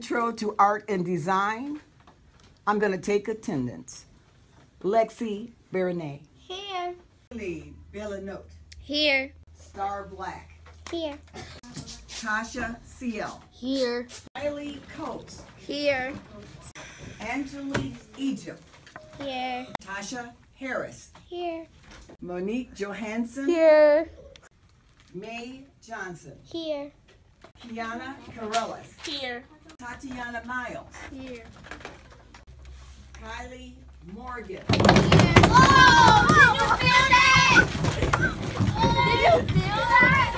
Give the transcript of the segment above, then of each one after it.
Intro to Art and Design. I'm going to take attendance. Lexi Baronet. Here. Lee Villanote. Here. Star Black. Here. Tasha CL. Here. Riley Coates. Here. Angelique Egypt. Here. Tasha Harris. Here. Monique Johansson. Here. Mae Johnson. Here. Kiana Carellas. Here. Tatiana Miles. Here. Kylie Morgan. Here. Oh, did you feel that? Did you feel that?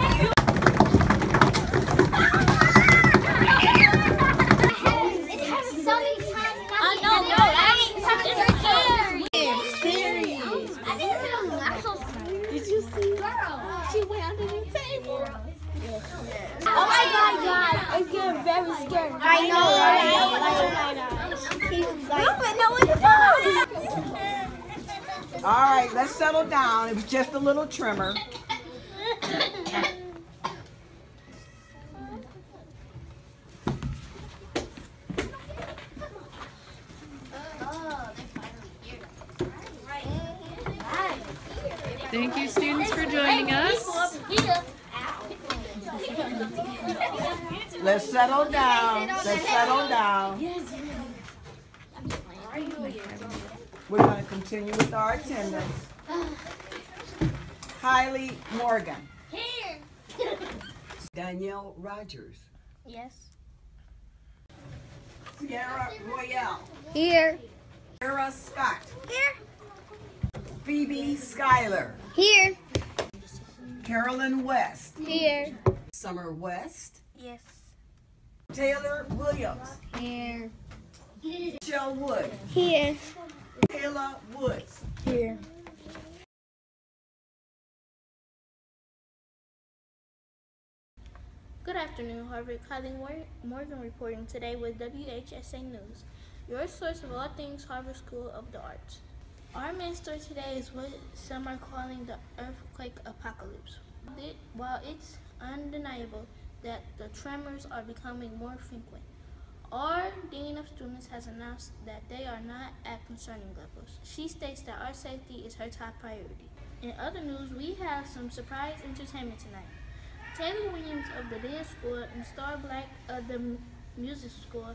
It happens so many times. I know, no, that ain't serious. I think it was actually. Did you see? Girl, she went under the table. Yeah. Oh my God, it's getting very scary. I know, right? No, no. All right, let's settle down. It was just a little tremor. Thank you, students, for joining us. Let's settle down. Let's settle down. We're going to continue with our attendance. Kylie Morgan. Here. Danielle Rogers. Yes. Sierra Royale. Here. Sarah Scott. Here. Phoebe Schuyler. Here. Carolyn West. Here. Summer West. Yes. Taylor Williams. Here. Michelle Wood. Here. Kayla Woods. Here. Good afternoon, Harvard. Kylie Morgan reporting today with WHSA News, your source of all things Harvard School of the Arts. Our main story today is what some are calling the earthquake apocalypse. While it's undeniable that the tremors are becoming more frequent, our Dean of Students has announced that they are not at concerning levels. She states that our safety is her top priority. In other news, we have some surprise entertainment tonight. Taylor Williams of the dance school and Star Black of the music school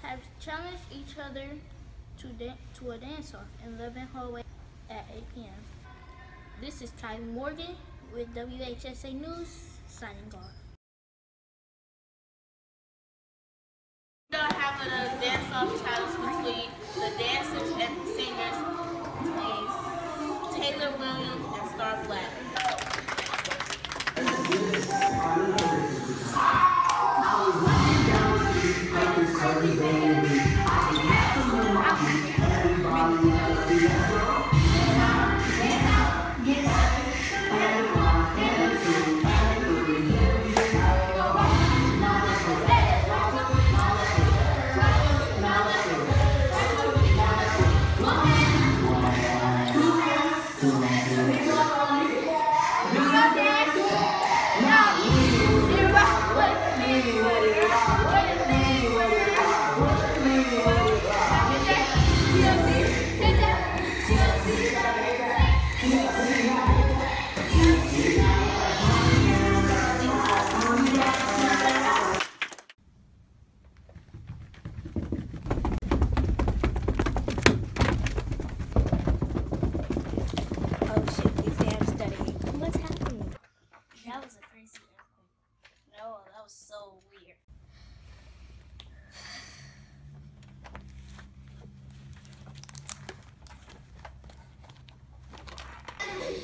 have challenged each other to a dance-off in Levin Hallway at 8 p.m. This is Kylie Morgan with WHSA News, signing off. Having a dance-off challenge between the dancers and the singers, between Taylor Williams and Star Black.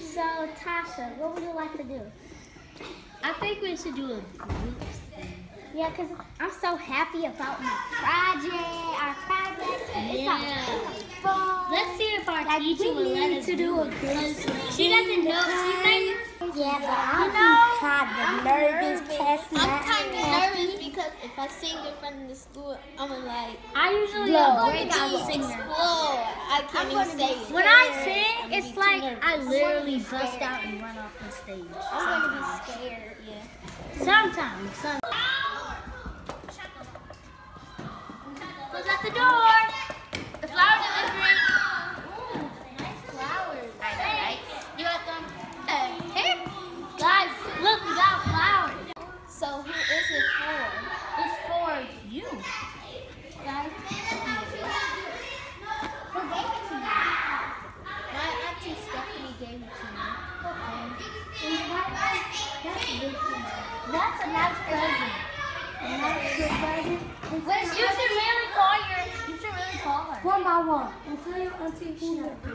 So, Tasha, what would you like to do? I think we should do a group thing. Yeah, because I'm so happy about my project, It's so fun. Let's see if our teacher will let us do a good. She doesn't know. She thinks. Yeah, but I'm kind of nervous because if I sing in front of the school, I'm like, I usually I can't even say it. When I sing, it's like I literally bust out and run off the stage. I'm going to be scared. Yeah. Sometimes. Close out the door. The flower delivery. Ooh, nice flowers. Nice. You got them? Hey, guys, look, we got flowers. So who is it for? It's for you. Guys, who gave it to me? My auntie Stephanie gave it to me. That's a nice present. Which you should really call your. You should really call her. One by one, and tell your auntie who gave it to me.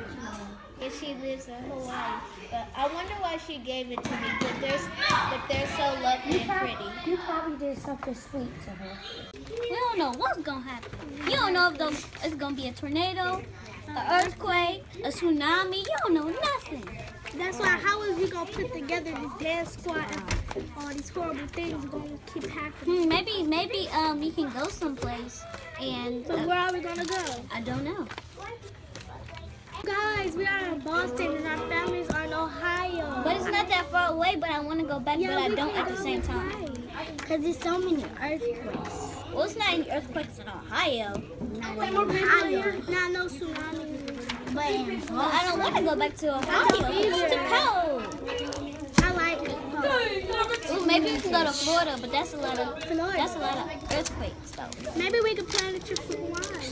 If she lives in Hawaii, but I wonder why she gave it to me. But they're so lovely and pretty. You probably did something sweet to her. We don't know what's gonna happen. You don't know if it's gonna be a tornado, an earthquake, a tsunami. You don't know nothing. That's why. How is we gonna put together this dance squad? And all these horrible things are gonna keep happening. Maybe you can go someplace and. But where are we gonna go? I don't know. Guys, we are in Boston and our families are in Ohio. But it's not that far away, but I want to go back, yeah, but I don't at the same time. Because there's so many earthquakes. Well, it's not any earthquakes in Ohio. Not no tsunami. But well, I don't want to go back to Ohio. It's too cold. I like it. Ooh, maybe we can go to Florida, but that's a lot of earthquakes though. Maybe we could plan a trip to Hawaii.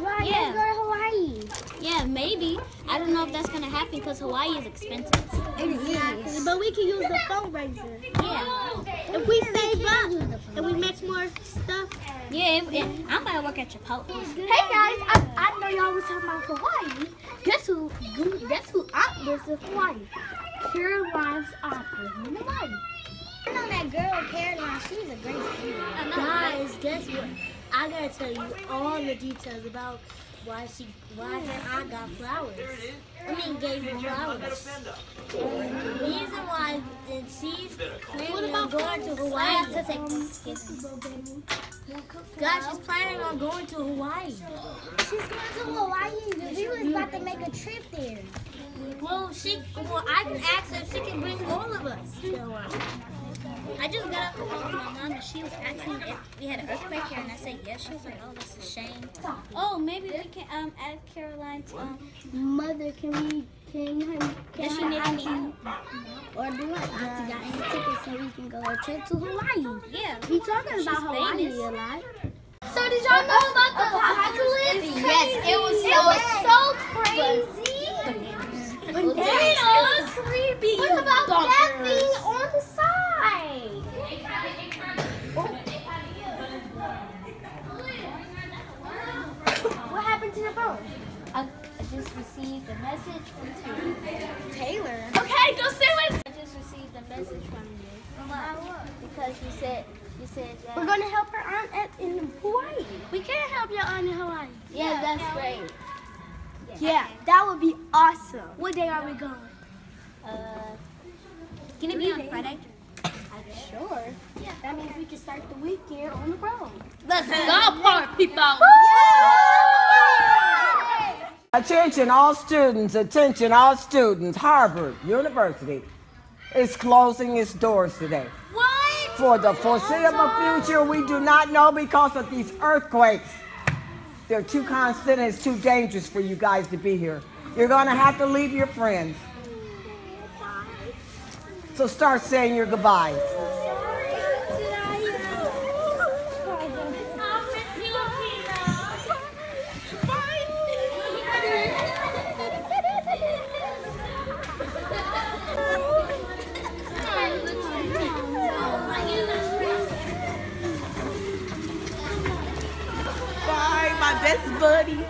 Right, yeah. Let's go to Hawaii. Yeah, maybe. I don't know if that's gonna happen because Hawaii is expensive. Exactly. But we can use the fundraiser. Yeah. If we save up and we make more stuff. Yeah, I'm gonna work at Chipotle. Hey guys, I know y'all were talking about Hawaii. Guess who aunt lives in Hawaii? Caroline's opera in Hawaii. I know that girl Caroline. She's a great singer. Guys, guess what? I gotta tell you all the details about. Why her aunt got flowers. I mean, gave her flowers. And the reason why that she's planning on going to Hawaii. Guys, she's planning on going to Hawaii. She's going to Hawaii. She was about to make a trip there. Well, I can ask her if she can bring all of us. I just got off the phone with my mom and she was asking if we had an earthquake here and I said yes. She was like, oh, that's a shame. Oh, maybe we can add Caroline to Mother, can she need anything? Or do I auntie got any tickets so we can go a trip to Hawaii? Yeah. We talking about Hawaii a lot. So did y'all know about the apocalypse? Yes, it was so crazy. Bananas. Creepy. What about that thing on the side? What happened to your phone? I just received a message from Taylor. Okay, go see what. I just received a message from you. Because you said that we're gonna help her aunt in Hawaii. We can't help your aunt in Hawaii. Yeah, that's great. Yeah, that would be awesome. What day are we going? Can it be on Friday? Sure. Yeah. That means we can start the week here on the road. Let's go park, people! Yeah. Attention all students, Harvard University is closing its doors today. What? For the foreseeable future, we do not know because of these earthquakes. They're too constant and it's too dangerous for you guys to be here. You're gonna have to leave your friends. So start saying your goodbyes. Bye, my best buddy.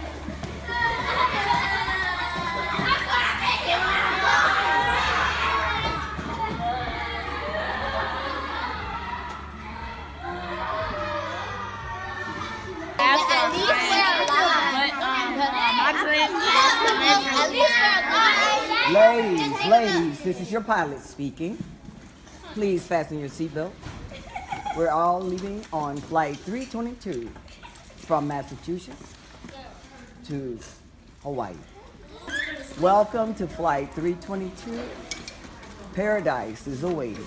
Ladies, this is your pilot speaking. Please fasten your seatbelt. We're all leaving on flight 322 from Massachusetts to Hawaii. Welcome to flight 322. Paradise is awaiting.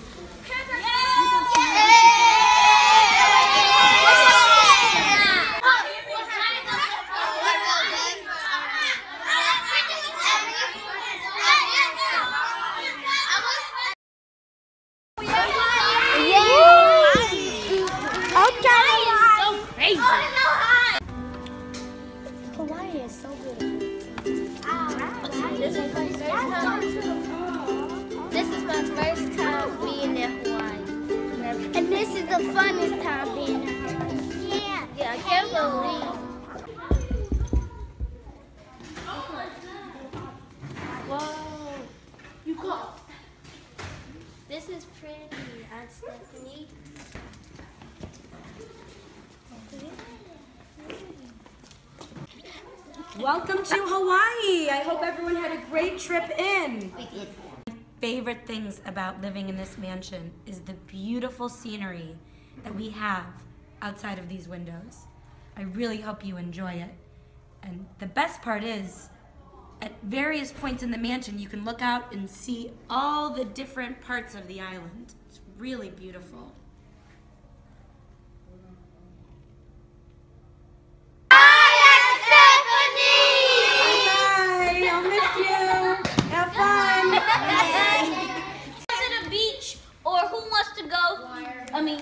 This is my first time being in Hawaii. And this is the funnest time being in Hawaii. Yeah, I can't believe. Whoa. You got. This is pretty, Aunt Stephanie. Welcome to Hawaii. I hope everyone had a great trip in. We did. My favorite things about living in this mansion is the beautiful scenery that we have outside of these windows. I really hope you enjoy it. And the best part is, at various points in the mansion, you can look out and see all the different parts of the island. It's really beautiful.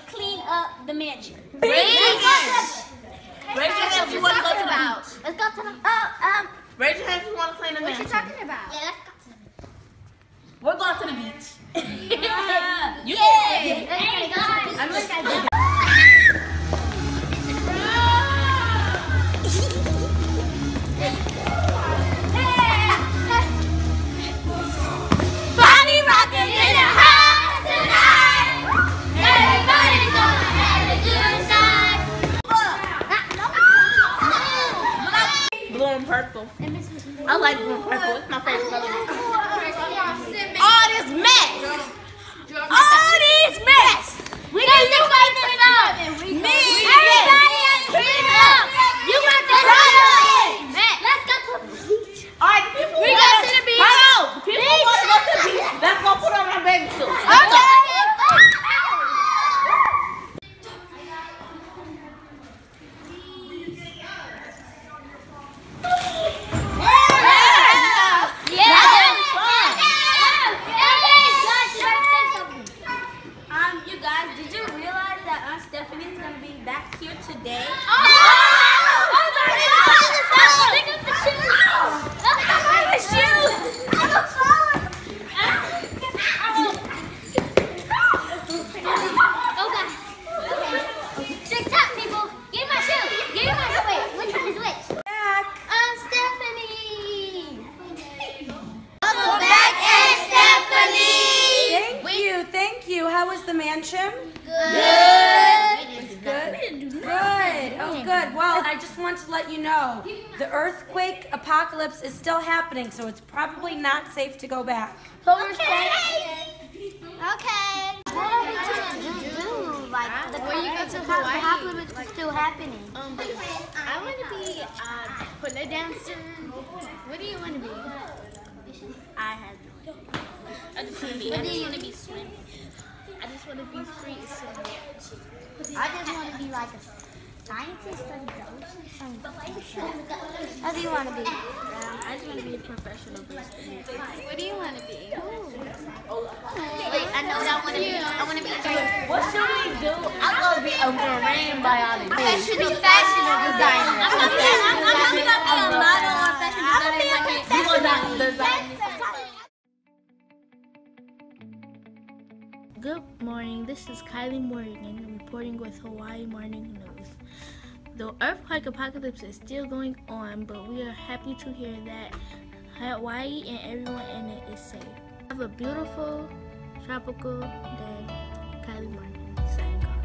Clean up the mansion. Beach! Raise your hand if you want to go to the beach. Let's go to the beach. Raise your hand if you want to clean the mansion. What are you talking about? Yeah, let's go to the beach. We're going to the beach. You can go. I'm just going to purple. I like blue and purple. It's my favorite color. All this mess. All this mess. We need to clean it up. Me, everybody has to clean it up. You got to clean it up. Let's go to the beach. All right, people. We got to the beach. Hello. People want to go to the beach. Let's go put on my baby suit. Okay. Apocalypse is still happening, so it's probably not safe to go back. But we're safe. Okay. What do we just do? Like, when you go to Hawaii, apocalypse is still happening. I want to be a dancer. What do you want to be? I have no idea. I just want to be. I just want to be swimming. I just want to be free swimming. I just want to be like a scientist or what do you want to be? I just want to be a professional person. What do you want to be? Wait, I know what I want to be. I want to be a doctor. What should we do? I want to be a marine biologist. I should be a fashion designer. I'm going to be a model or fashion designer. Good morning, this is Kylie Morgan reporting with Hawaii Morning News. The earthquake apocalypse is still going on, but we are happy to hear that Hawaii and everyone in it is safe. Have a beautiful tropical day. Kylie Morgan, signing off.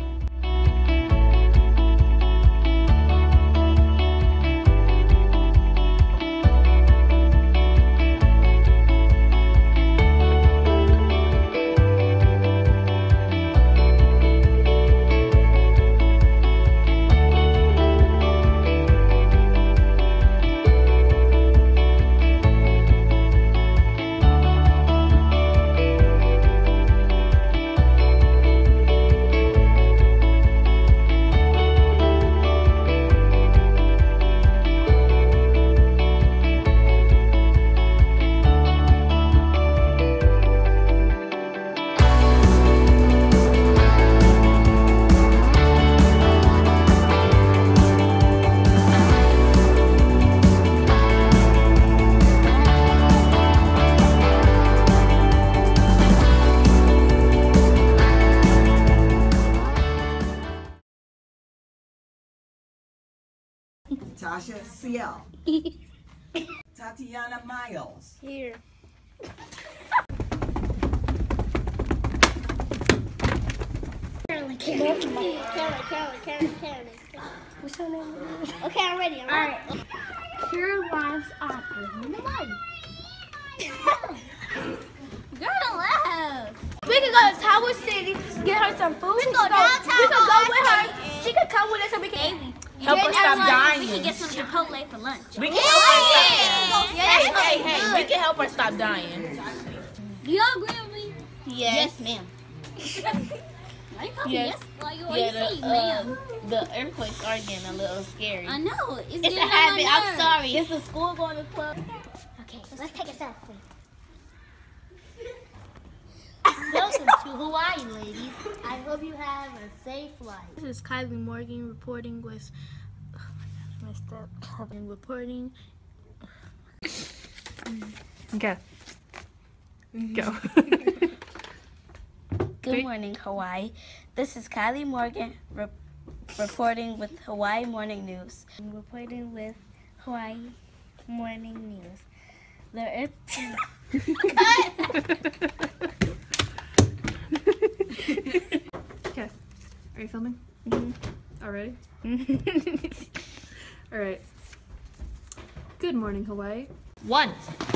Tasha Ciel. Tatiana Miles. Here. Carolyn, Carolyn. What's her name? Okay, I'm ready. All right. Caroline's opera. Nobody. Girl, love. We can go to Tower City, get her some food. We can go downtown. We can go with her. She can come with us and we can eat. Help us stop dying. We can get some Chipotle for lunch. We can help her stop dying. Hey, we can help her stop dying. You agree with me? Yes, ma'am. Yes. The earthquakes are getting a little scary. I know. It's a habit. I'm sorry. It's a school going to club. Okay, let's take a selfie. Welcome to Hawaii, ladies. I hope you have a safe flight. This is Kylie Morgan reporting with. Oh my gosh, my step. And reporting. Go. Go. Good morning, Hawaii. This is Kylie Morgan reporting with Hawaii Morning News. I'm reporting with Hawaii Morning News. The earth. Okay. Are you filming? Mm-hmm. Already? All right. Good morning, Hawaii. One.